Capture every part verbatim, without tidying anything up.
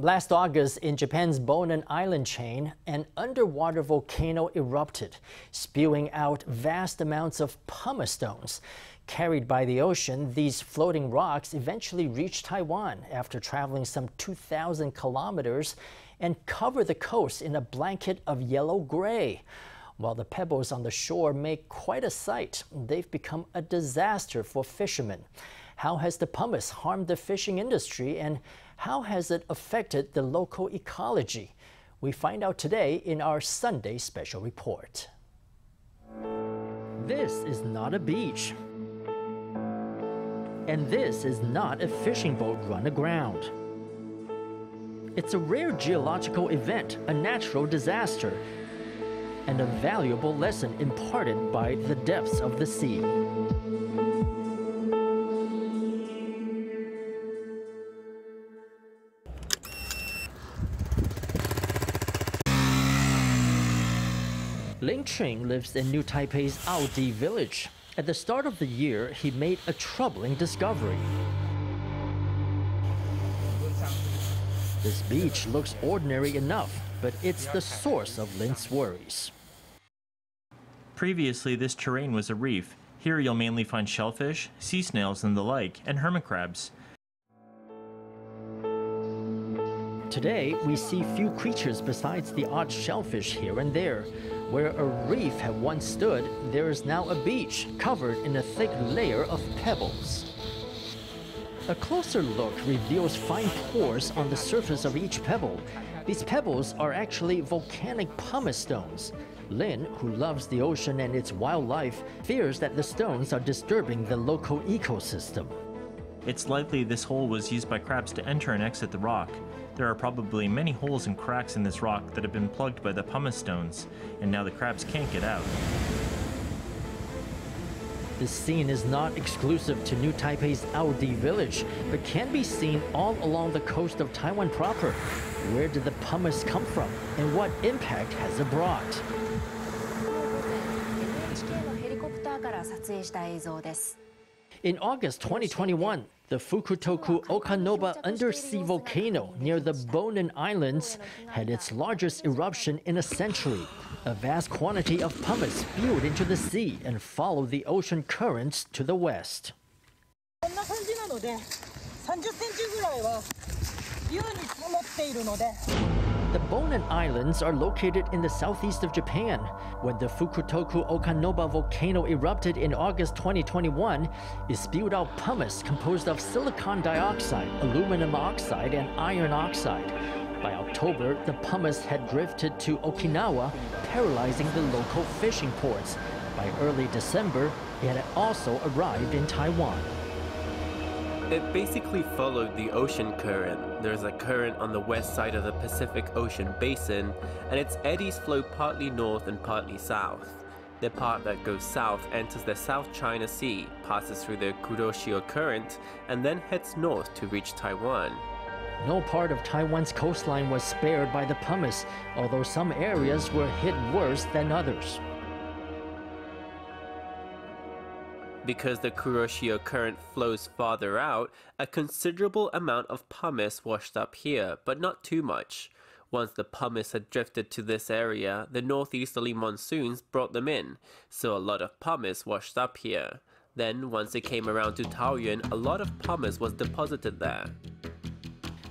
Last August, in Japan's Bonin Island chain, an underwater volcano erupted, spewing out vast amounts of pumice stones. Carried by the ocean, these floating rocks eventually reach Taiwan after traveling some two thousand kilometers and cover the coast in a blanket of yellow-gray. While the pebbles on the shore make quite a sight, they've become a disaster for fishermen. How has the pumice harmed the fishing industry, and how has it affected the local ecology? We find out today in our Sunday special report. This is not a beach. And this is not a fishing boat run aground. It's a rare geological event, a natural disaster, and a valuable lesson imparted by the depths of the sea. Lin Chun lives in New Taipei's Aodi village. At the start of the year, he made a troubling discovery. This beach looks ordinary enough, but it's the source of Lin's worries. Previously, this terrain was a reef. Here you'll mainly find shellfish, sea snails and the like, and hermit crabs. Today, we see few creatures besides the odd shellfish here and there. Where a reef had once stood, there is now a beach covered in a thick layer of pebbles. A closer look reveals fine pores on the surface of each pebble. These pebbles are actually volcanic pumice stones. Lin, who loves the ocean and its wildlife, fears that the stones are disturbing the local ecosystem. It's likely this hole was used by crabs to enter and exit the rock. There are probably many holes and cracks in this rock that have been plugged by the pumice stones, and now the crabs can't get out. This scene is not exclusive to New Taipei's Aodi village, but can be seen all along the coast of Taiwan proper. Where did the pumice come from, and what impact has it brought? In August twenty twenty-one, the Fukutoku-Okanoba undersea volcano near the Bonin Islands had its largest eruption in a century. A vast quantity of pumice spewed into the sea and followed the ocean currents to the west. The Bonin Islands are located in the southeast of Japan. When the Fukutoku-Okanoba volcano erupted in August twenty twenty-one, it spewed out pumice composed of silicon dioxide, aluminum oxide, and iron oxide. By October, the pumice had drifted to Okinawa, paralyzing the local fishing ports. By early December, it had also arrived in Taiwan. It basically followed the ocean current. There's a current on the west side of the Pacific Ocean basin, and its eddies flow partly north and partly south. The part that goes south enters the South China Sea, passes through the Kuroshio Current, and then heads north to reach Taiwan. No part of Taiwan's coastline was spared by the pumice, although some areas were hit worse than others. Because the Kuroshio Current flows farther out, a considerable amount of pumice washed up here, but not too much. Once the pumice had drifted to this area, the northeasterly monsoons brought them in, so a lot of pumice washed up here. Then, once it came around to Taoyuan, a lot of pumice was deposited there.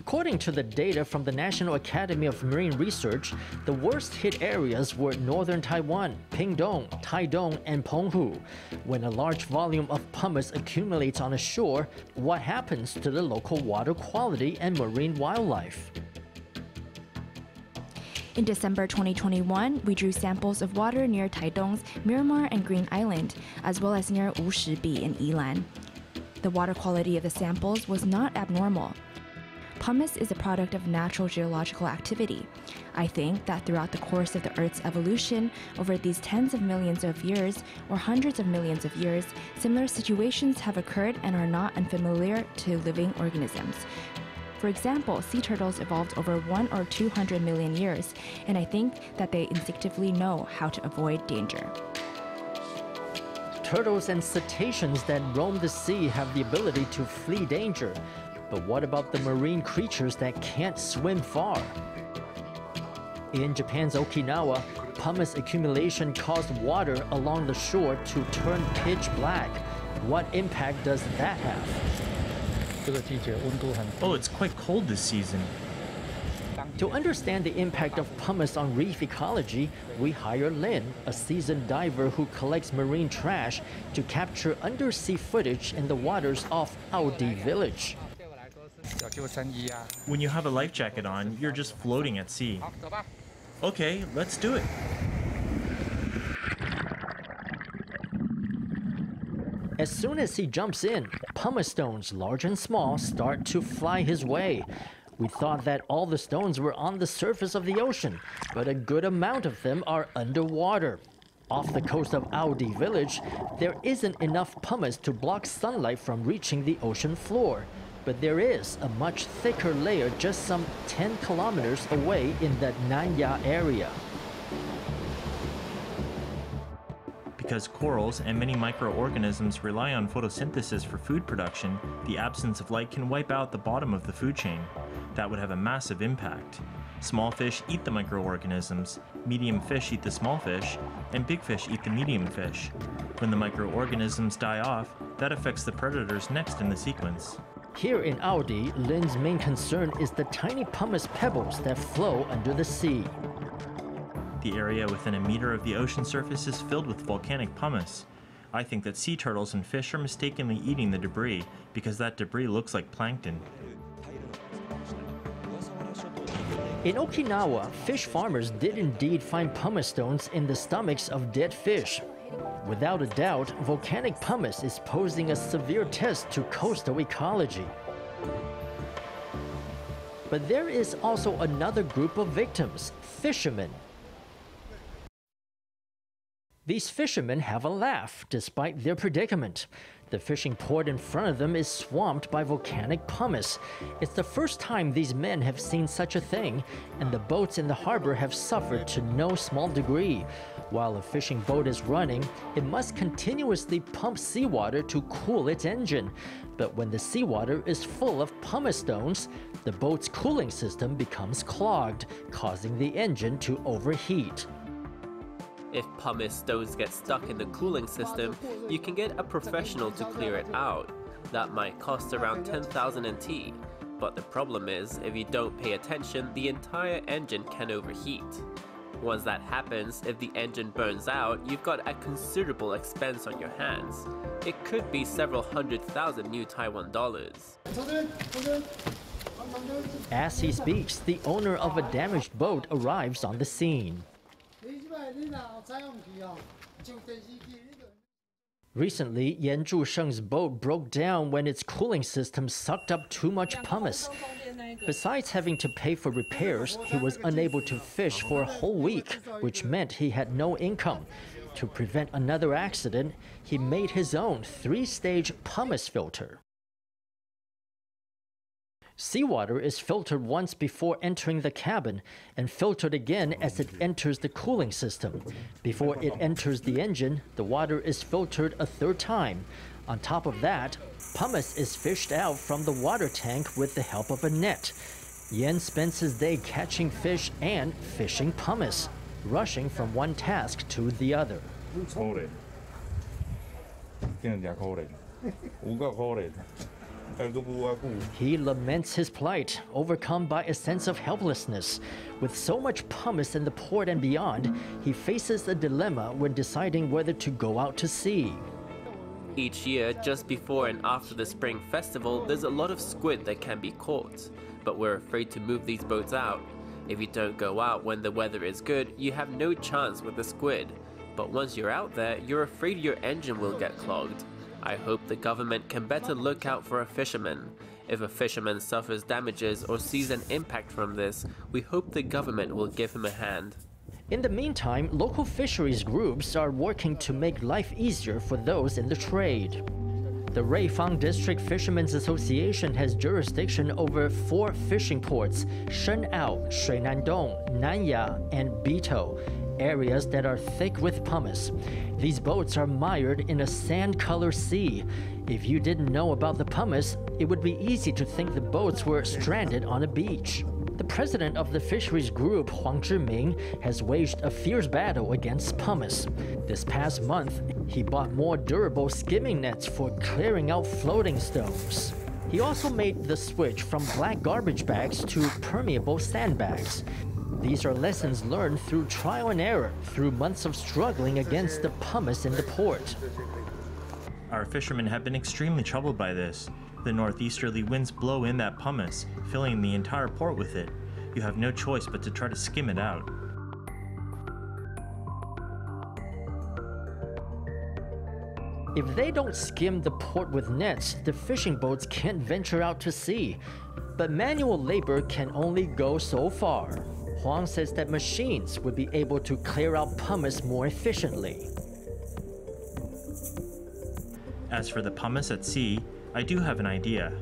According to the data from the National Academy of Marine Research, the worst-hit areas were northern Taiwan, Pingdong, Taidong, and Penghu. When a large volume of pumice accumulates on a shore, what happens to the local water quality and marine wildlife? In December twenty twenty-one, we drew samples of water near Taidong's Miramar and Green Island, as well as near Wushibi in Yilan. The water quality of the samples was not abnormal. Pumice is a product of natural geological activity. I think that throughout the course of the Earth's evolution, over these tens of millions of years or hundreds of millions of years, similar situations have occurred and are not unfamiliar to living organisms. For example, sea turtles evolved over one or two hundred million years, and I think that they instinctively know how to avoid danger. Turtles and cetaceans that roam the sea have the ability to flee danger. But what about the marine creatures that can't swim far? In Japan's Okinawa, pumice accumulation caused water along the shore to turn pitch black. What impact does that have? Oh, it's quite cold this season. To understand the impact of pumice on reef ecology, we hire Lin, a seasoned diver who collects marine trash, to capture undersea footage in the waters off Aodi village. When you have a life jacket on, you're just floating at sea. Okay, let's do it. As soon as he jumps in, pumice stones, large and small, start to fly his way. We thought that all the stones were on the surface of the ocean, but a good amount of them are underwater. Off the coast of Aodi village, there isn't enough pumice to block sunlight from reaching the ocean floor. But there is a much thicker layer just some ten kilometers away in the Nanya area. Because corals and many microorganisms rely on photosynthesis for food production, the absence of light can wipe out the bottom of the food chain. That would have a massive impact. Small fish eat the microorganisms, medium fish eat the small fish, and big fish eat the medium fish. When the microorganisms die off, that affects the predators next in the sequence. Here in Aodi, Lin's main concern is the tiny pumice pebbles that flow under the sea. The area within a meter of the ocean surface is filled with volcanic pumice. I think that sea turtles and fish are mistakenly eating the debris because that debris looks like plankton. In Okinawa, fish farmers did indeed find pumice stones in the stomachs of dead fish. Without a doubt, volcanic pumice is posing a severe test to coastal ecology. But there is also another group of victims, fishermen. These fishermen have a laugh, despite their predicament. The fishing port in front of them is swamped by volcanic pumice. It's the first time these men have seen such a thing, and the boats in the harbor have suffered to no small degree. While a fishing boat is running, it must continuously pump seawater to cool its engine. But when the seawater is full of pumice stones, the boat's cooling system becomes clogged, causing the engine to overheat. If pumice stones get stuck in the cooling system, you can get a professional to clear it out. That might cost around ten thousand N T. But the problem is, if you don't pay attention, the entire engine can overheat. Once that happens, if the engine burns out, you've got a considerable expense on your hands. It could be several hundred thousand new Taiwan dollars. As he speaks, the owner of a damaged boat arrives on the scene. Recently, Yan Zhusheng's boat broke down when its cooling system sucked up too much pumice. Besides having to pay for repairs, he was unable to fish for a whole week, which meant he had no income. To prevent another accident, he made his own three-stage pumice filter. Seawater is filtered once before entering the cabin and filtered again as it enters the cooling system. Before it enters the engine, the water is filtered a third time. On top of that, pumice is fished out from the water tank with the help of a net. Yan spends his day catching fish and fishing pumice, rushing from one task to the other. He laments his plight, overcome by a sense of helplessness. With so much pumice in the port and beyond, he faces a dilemma when deciding whether to go out to sea. Each year, just before and after the spring festival, there's a lot of squid that can be caught. But we're afraid to move these boats out. If you don't go out when the weather is good, you have no chance with the squid. But once you're out there, you're afraid your engine will get clogged. I hope the government can better look out for a fisherman. If a fisherman suffers damages or sees an impact from this, we hope the government will give him a hand. In the meantime, local fisheries groups are working to make life easier for those in the trade. The Reifang District Fishermen's Association has jurisdiction over four fishing ports: Shenao, Shuinandong, Nanya, and Bito. areas that are thick with pumice. These boats are mired in a sand-colored sea. If you didn't know about the pumice, it would be easy to think the boats were stranded on a beach. The president of the fisheries group, Huang Zhiming, has waged a fierce battle against pumice. This past month, he bought more durable skimming nets for clearing out floating stones. He also made the switch from black garbage bags to permeable sandbags. These are lessons learned through trial and error, through months of struggling against the pumice in the port. Our fishermen have been extremely troubled by this. The northeasterly winds blow in that pumice, filling the entire port with it. You have no choice but to try to skim it out. If they don't skim the port with nets, the fishing boats can't venture out to sea. But manual labor can only go so far. Huang says that machines would be able to clear out pumice more efficiently. As for the pumice at sea, I do have an idea.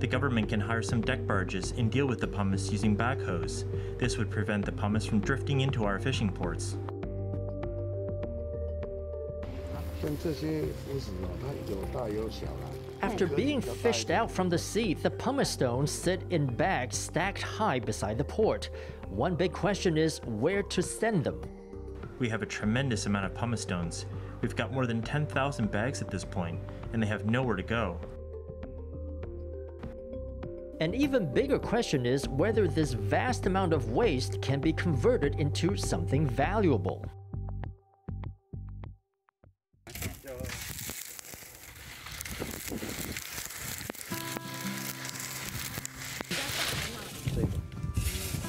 The government can hire some deck barges and deal with the pumice using backhoes. This would prevent the pumice from drifting into our fishing ports. After being fished out from the sea, the pumice stones sit in bags stacked high beside the port. One big question is where to send them. We have a tremendous amount of pumice stones. We've got more than ten thousand bags at this point, and they have nowhere to go. An even bigger question is whether this vast amount of waste can be converted into something valuable.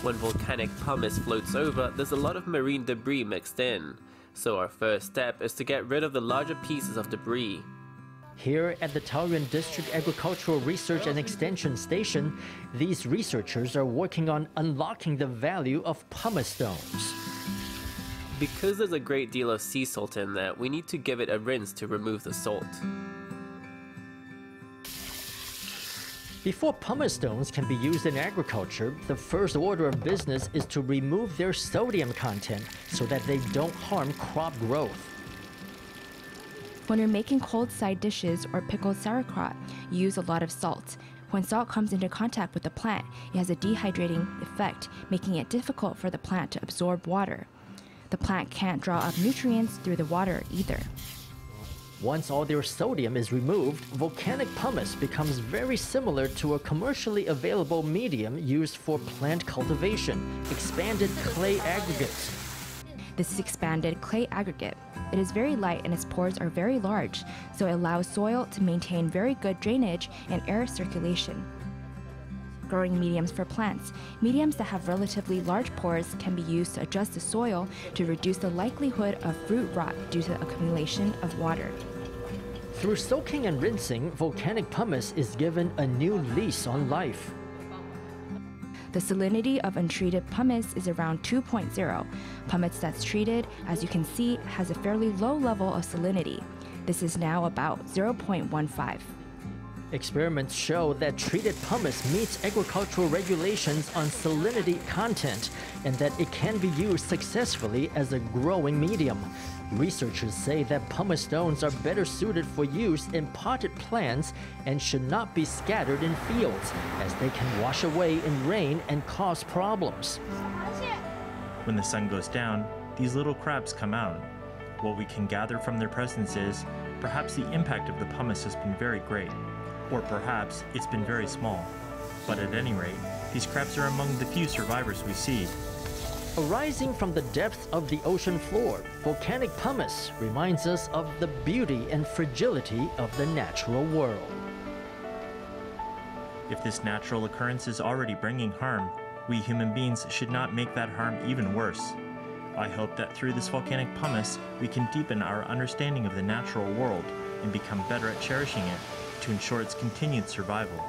When volcanic pumice floats over, there's a lot of marine debris mixed in. So our first step is to get rid of the larger pieces of debris. Here at the Taoyuan District Agricultural Research and Extension Station, these researchers are working on unlocking the value of pumice stones. Because there's a great deal of sea salt in there, we need to give it a rinse to remove the salt. Before pumice stones can be used in agriculture, the first order of business is to remove their sodium content so that they don't harm crop growth. When you're making cold side dishes or pickled sauerkraut, you use a lot of salt. When salt comes into contact with the plant, it has a dehydrating effect, making it difficult for the plant to absorb water. The plant can't draw up nutrients through the water either. Once all their sodium is removed, volcanic pumice becomes very similar to a commercially available medium used for plant cultivation, expanded clay aggregate. This is expanded clay aggregate. It is very light and its pores are very large, so it allows soil to maintain very good drainage and air circulation. Growing mediums for plants. Mediums that have relatively large pores can be used to adjust the soil to reduce the likelihood of root rot due to accumulation of water. Through soaking and rinsing, volcanic pumice is given a new lease on life. The salinity of untreated pumice is around two point zero. Pumice that's treated, as you can see, has a fairly low level of salinity. This is now about zero point one five. Experiments show that treated pumice meets agricultural regulations on salinity content and that it can be used successfully as a growing medium. Researchers say that pumice stones are better suited for use in potted plants and should not be scattered in fields, as they can wash away in rain and cause problems. When the sun goes down, these little crabs come out. What we can gather from their presence is, perhaps the impact of the pumice has been very great. Or perhaps it's been very small. But at any rate, these crabs are among the few survivors we see. Arising from the depths of the ocean floor, volcanic pumice reminds us of the beauty and fragility of the natural world. If this natural occurrence is already bringing harm, we human beings should not make that harm even worse. I hope that through this volcanic pumice, we can deepen our understanding of the natural world and become better at cherishing it, to ensure its continued survival.